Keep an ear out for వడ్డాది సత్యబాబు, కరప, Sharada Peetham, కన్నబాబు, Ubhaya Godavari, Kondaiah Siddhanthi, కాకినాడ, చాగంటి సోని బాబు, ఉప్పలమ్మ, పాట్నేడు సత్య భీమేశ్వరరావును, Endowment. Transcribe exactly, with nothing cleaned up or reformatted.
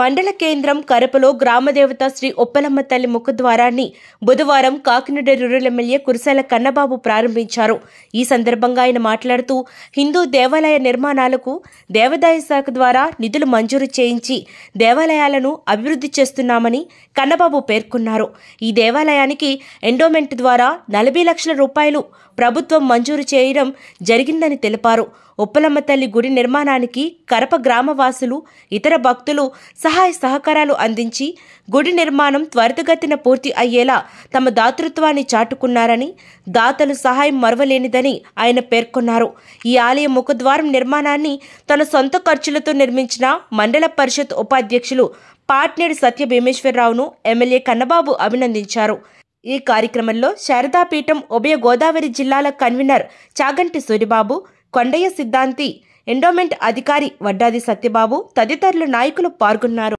మండల కేంద్రం కరపలో గ్రామదేవత శ్రీ ఉప్పలమ్మ తల్లి ముఖద్వారాన్ని బుధవారం కాకినాడ రూరల్ ఎమ్మెల్యే కురసాల కన్నబాబు ప్రారంభించారు. ఈ సందర్భంగా ఆయన మాట్లాడుతూ హిందూ దేవాలయ నిర్మాణాలకు దేవాదాయ శాఖ ద్వారా నిధులు మంజూరు చేయించి దేవాలయాలను అభివృద్ధి చేస్తున్నామని కన్నబాబు పేర్కొన్నారు. ఈ దేవాలయానికి ఎండోమెంట్ ద్వారా నలభై లక్షల రూపాయలు ప్రభుత్వం మంజూరు చేయడం జరిగిందని తెలిపారు. ఉప్పలమ్మ తల్లి గుడి నిర్మాణానికి కరప గ్రామవాసులు ఇతర భక్తులు సహాయ సహకారాలు అందించి గుడి నిర్మాణం త్వరితగతిన పూర్తి అయ్యేలా తమ దాతృత్వాన్ని చాటుకున్నారని, దాతలు సహాయం మరవలేనిదని ఆయన పేర్కొన్నారు. ఈ ఆలయ ముఖద్వారం నిర్మాణాన్ని తన సొంత ఖర్చులతో నిర్మించిన మండల పరిషత్ ఉపాధ్యక్షులు పాట్నేడు సత్య భీమేశ్వరరావును ఎమ్మెల్యే కన్నబాబు అభినందించారు. ఈ కార్యక్రమంలో శారదా పీఠం ఉభయ గోదావరి జిల్లాల కన్వీనర్ చాగంటి సోని బాబు, కొండయ్య సిద్ధాంతి, ఎండోమెంట్ అధికారి వడ్డాది సత్యబాబు తదితరుల నాయకులు పాల్గొన్నారు.